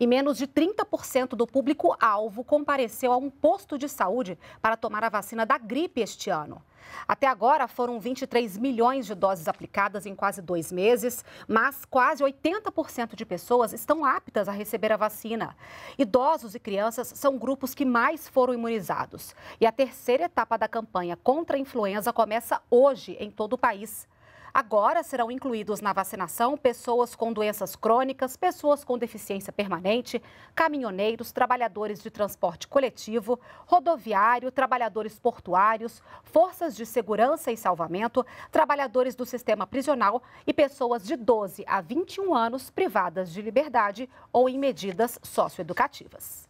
e menos de 30% do público-alvo compareceu a um posto de saúde para tomar a vacina da gripe este ano. Até agora, foram 23 milhões de doses aplicadas em quase 2 meses, mas quase 80% de pessoas estão aptas a receber a vacina. Idosos e crianças são grupos que mais foram imunizados. E a terceira etapa da campanha contra a influenza começa hoje em todo o país. Agora serão incluídos na vacinação pessoas com doenças crônicas, pessoas com deficiência permanente, caminhoneiros, trabalhadores de transporte coletivo, rodoviário, trabalhadores portuários, forças de segurança e salvamento, trabalhadores do sistema prisional e pessoas de 12 a 21 anos privadas de liberdade ou em medidas socioeducativas.